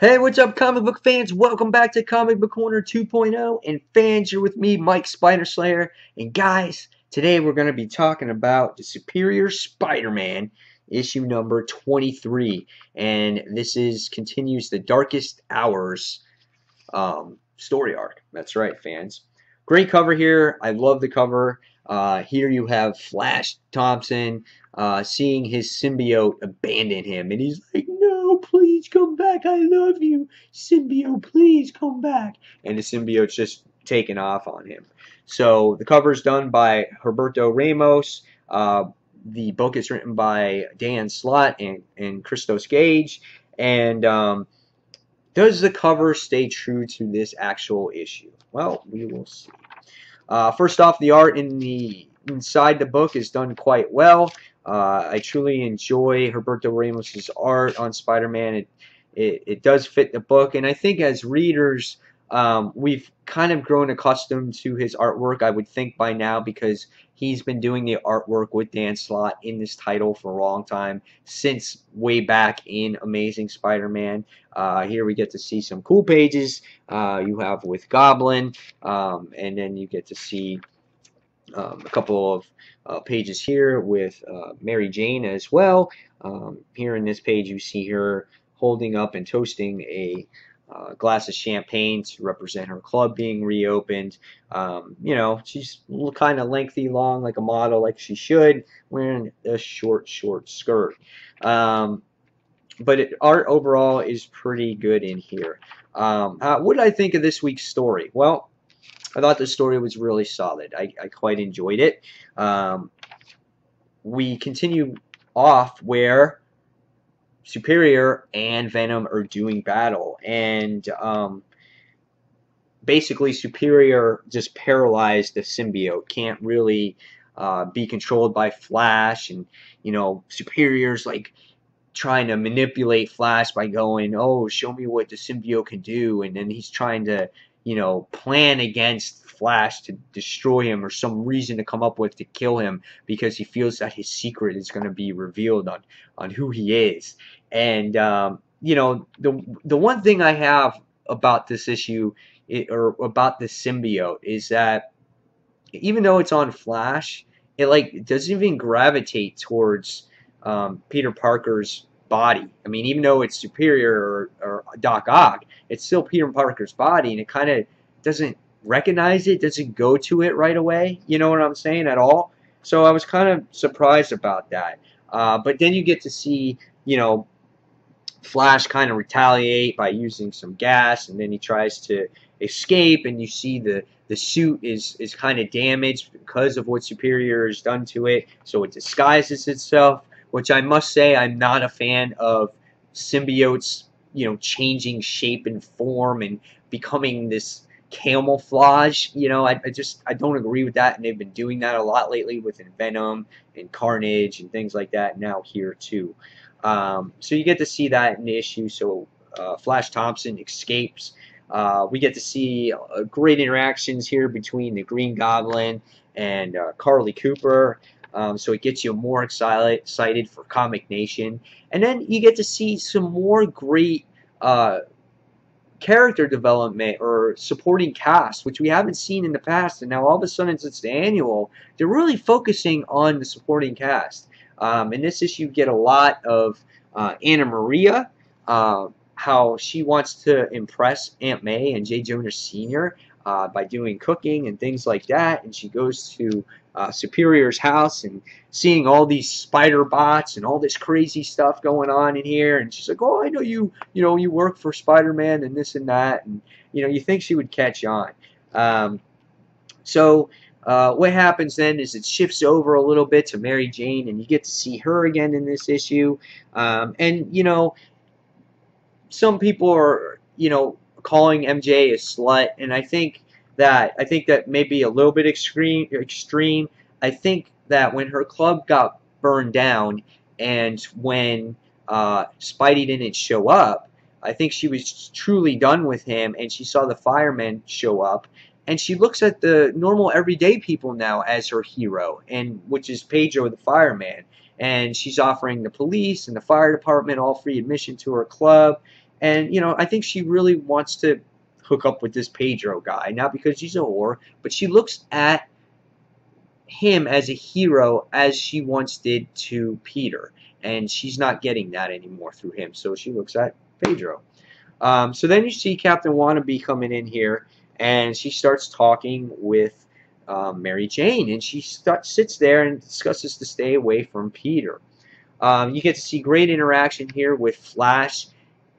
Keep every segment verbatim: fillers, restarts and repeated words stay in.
Hey, what's up, comic book fans? Welcome back to Comic Book Corner two point oh. And fans, you're with me, Mike Spiderslayer. And guys, today we're going to be talking about The Superior Spider-Man, issue number twenty-three. And this is continues the Darkest Hours um, story arc. That's right, fans. Great cover here. I love the cover. Uh, here you have Flash Thompson uh, seeing his symbiote abandon him. And he's like, please come back, I love you, symbiote, please come back. And the symbiote's just taken off on him. So the cover's done by Roberto Ramos. Uh, the book is written by Dan Slott and, and Christos Gage. And um, does the cover stay true to this actual issue? Well, we will see. Uh, first off, the art in the inside the book is done quite well. Uh, I truly enjoy Roberto Ramos's art on Spider-Man. It, it it does fit the book, and I think as readers, um, we've kind of grown accustomed to his artwork. I would think by now, because he's been doing the artwork with Dan Slott in this title for a long time, since way back in Amazing Spider-Man. Uh, here we get to see some cool pages uh, you have with Goblin, um, and then you get to see Um, a couple of uh, pages here with uh, Mary Jane as well. Um, here in this page you see her holding up and toasting a uh, glass of champagne to represent her club being reopened. Um, you know, she's kind of lengthy, long, like a model, like she should, wearing a short, short skirt. Um, but it, art overall is pretty good in here. Um, uh, what did I think of this week's story? Well, I thought the story was really solid. I, I quite enjoyed it. Um, we continue off where Superior and Venom are doing battle. And um, basically Superior just paralyzed the symbiote. Can't really uh, be controlled by Flash. And, you know, Superior's like trying to manipulate Flash by going, oh, show me what the symbiote can do. And then he's trying to, you know, plan against Flash to destroy him, or some reason to come up with to kill him, because he feels that his secret is going to be revealed on on who he is. And um, you know, the the one thing I have about this issue, it, or about this symbiote, is that even though it's on Flash, it like doesn't even gravitate towards um, Peter Parker's body. I mean, even though it's Superior or, or Doc Ock, it's still Peter Parker's body, and it kind of doesn't recognize it, doesn't go to it right away, you know what I'm saying, at all. So I was kind of surprised about that. Uh, but then you get to see, you know, Flash kind of retaliate by using some gas, and then he tries to escape, and you see the the suit is is kind of damaged because of what Superior has done to it, so it disguises itself. Which I must say, I'm not a fan of symbiotes, you know, changing shape and form and becoming this camouflage. You know, I, I just, I don't agree with that. And they've been doing that a lot lately with Venom and Carnage and things like that, now here too. Um, so you get to see that in the issue. So uh, Flash Thompson escapes. Uh, we get to see uh, great interactions here between the Green Goblin and uh, Carly Cooper. Um, so it gets you more excited for Comic Nation. And then you get to see some more great uh, character development or supporting cast, which we haven't seen in the past. And now all of a sudden, since the annual, they're really focusing on the supporting cast. Um, in this issue, you get a lot of uh, Anna Maria, uh, how she wants to impress Aunt May and J. Jonah Senior Uh, by doing cooking and things like that. And she goes to uh, Superior's house and seeing all these spider bots and all this crazy stuff going on in here, and she's like, oh, I know you you know you work for Spider-Man and this and that, and you know, you think she would catch on. um, so uh, what happens then is it shifts over a little bit to Mary Jane, and you get to see her again in this issue. um, and you know, some people are, you know, calling M J a slut, and I think that I think that may be a little bit extreme. Extreme. I think that when her club got burned down, and when uh, Spidey didn't show up, I think she was truly done with him, and she saw the firemen show up, and she looks at the normal everyday people now as her hero, and which is Pedro the fireman, and she's offering the police and the fire department all free admission to her club. And, you know, I think she really wants to hook up with this Pedro guy. Not because she's a whore, but she looks at him as a hero as she once did to Peter. And she's not getting that anymore through him. So she looks at Pedro. Um, so then you see Captain Wannabe coming in here. And she starts talking with uh, Mary Jane. And she start, sits there and discusses to stay away from Peter. Um, you get to see great interaction here with Flash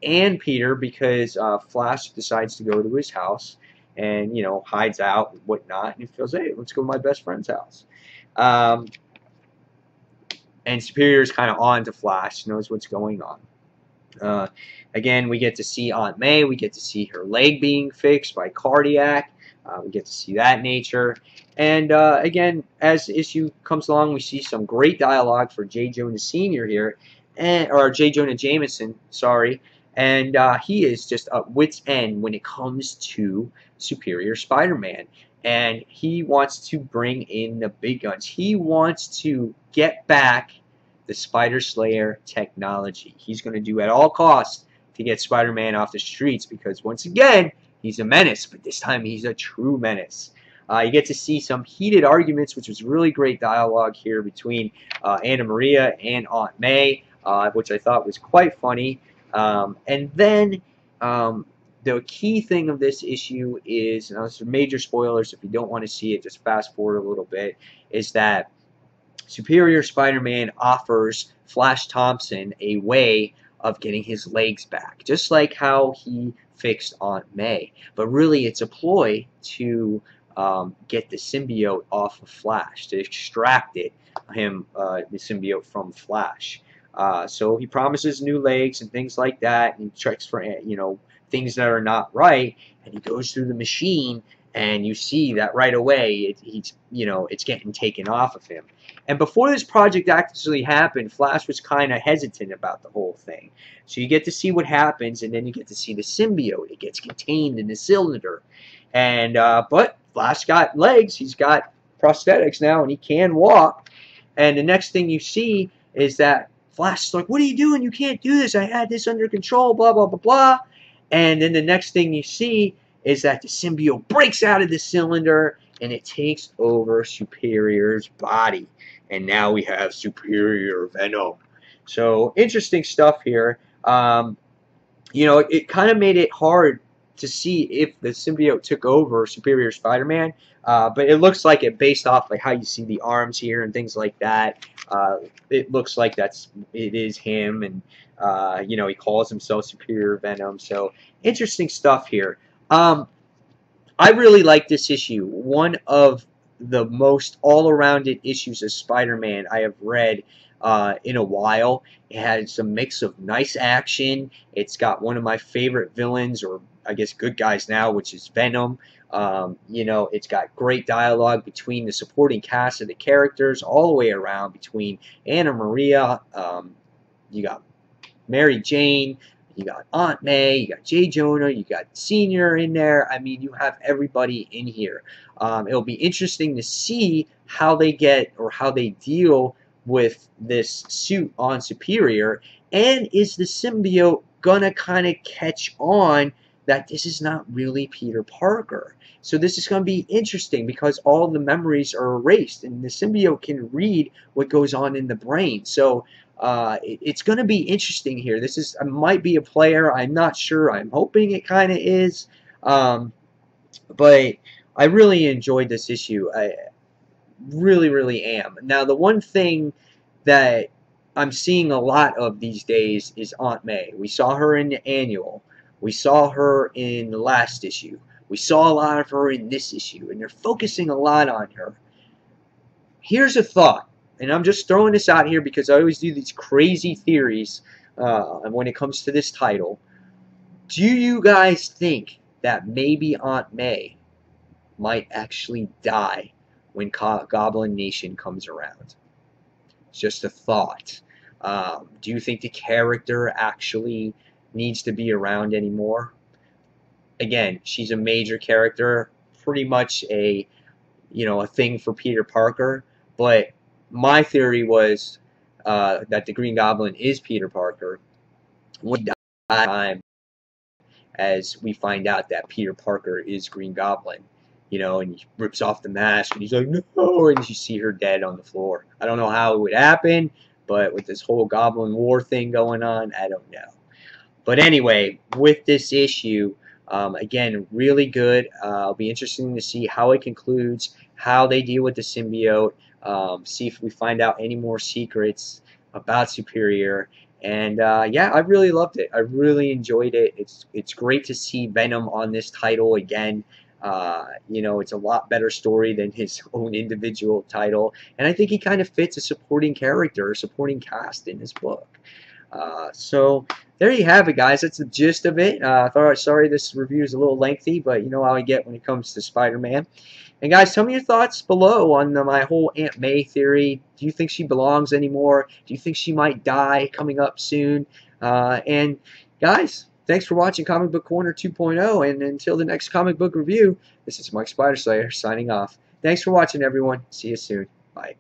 and Peter, because uh, Flash decides to go to his house and, you know, hides out and whatnot. And he feels, hey, let's go to my best friend's house. Um, and Superior's kind of on to Flash, knows what's going on. Uh, again, we get to see Aunt May. We get to see her leg being fixed by Cardiac. Uh, we get to see that nature. And, uh, again, as the issue comes along, we see some great dialogue for J. Jonah Senior here, and, or J. Jonah Jameson, sorry. And uh, he is just at wit's end when it comes to Superior Spider-Man. And he wants to bring in the big guns. He wants to get back the Spider-Slayer technology. He's going to do at all costs to get Spider-Man off the streets, because, once again, he's a menace, but this time he's a true menace. Uh, you get to see some heated arguments, which was really great dialogue here between uh, Anna Maria and Aunt May, uh, which I thought was quite funny. Um, and then um, the key thing of this issue is, and those are major spoilers if you don't want to see it, just fast forward a little bit, is that Superior Spider-Man offers Flash Thompson a way of getting his legs back, just like how he fixed Aunt May. But really, it's a ploy to um, get the symbiote off of Flash, to extract it, him, uh, the symbiote from Flash. Uh, so he promises new legs and things like that, and he checks for, you know, things that are not right, and he goes through the machine, and you see that right away, it, he's, you know, it's getting taken off of him. And before this project actually happened, Flash was kind of hesitant about the whole thing. So you get to see what happens, and then you get to see the symbiote. It gets contained in the cylinder. And uh, but Flash got legs. He's got prosthetics now, and he can walk. And the next thing you see is that Flash is like, what are you doing? You can't do this. I had this under control, blah, blah, blah, blah. And then the next thing you see is that the symbiote breaks out of the cylinder, and it takes over Superior's body. And now we have Superior Venom. So, interesting stuff here. Um, you know, it, it kind of made it hard to see if the symbiote took over Superior Spider-Man. Uh, but it looks like it, based off like how you see the arms here and things like that. Uh, it looks like that's it is him, and uh, you know, he calls himself Superior Venom. So interesting stuff here. Um, I really like this issue. One of the most all-arounded issues of Spider-Man I have read uh, in a while. It has a mix of nice action. It's got one of my favorite villains, or I guess good guys now, which is Venom. Um, you know, it's got great dialogue between the supporting cast of the characters all the way around, between Anna Maria, um, you got Mary Jane, you got Aunt May, you got J. Jonah, you got Senior in there. I mean, you have everybody in here. Um, it'll be interesting to see how they get, or how they deal with this suit on Superior, and is the symbiote gonna kind of catch on that this is not really Peter Parker. So this is going to be interesting, because all the memories are erased, and the symbiote can read what goes on in the brain. So uh, it's going to be interesting here. This is might be a player. I'm not sure. I'm hoping it kind of is. Um, but I really enjoyed this issue. I really, really am. Now, the one thing that I'm seeing a lot of these days is Aunt May. We saw her in the annual. We saw her in the last issue. We saw a lot of her in this issue, and they're focusing a lot on her. Here's a thought, and I'm just throwing this out here because I always do these crazy theories uh, when it comes to this title. Do you guys think that maybe Aunt May might actually die when Goblin Nation comes around? It's just a thought. Um, do you think the character actually needs to be around anymore? Again, she's a major character, pretty much a, you know, a thing for Peter Parker. But my theory was uh, that the Green Goblin is Peter Parker. One time, as we find out that Peter Parker is Green Goblin, you know, and he rips off the mask, and he's like, no, and you see her dead on the floor. I don't know how it would happen, but with this whole Goblin War thing going on, I don't know. But anyway, with this issue, um, again, really good. Uh, it'll be interesting to see how it concludes, how they deal with the symbiote, um, see if we find out any more secrets about Superior. And uh, yeah, I really loved it. I really enjoyed it. It's it's great to see Venom on this title again. Uh, you know, it's a lot better story than his own individual title, and I think he kind of fits a supporting character, a supporting cast in this book. Uh, so there you have it, guys. That's the gist of it. Uh, sorry this review is a little lengthy, but you know how I get when it comes to Spider-Man. And guys, tell me your thoughts below on the, my whole Aunt May theory. Do you think she belongs anymore? Do you think she might die coming up soon? Uh, and guys, thanks for watching Comic Book Corner two point oh, and until the next comic book review, this is Mike Spiderslayer signing off. Thanks for watching, everyone. See you soon. Bye.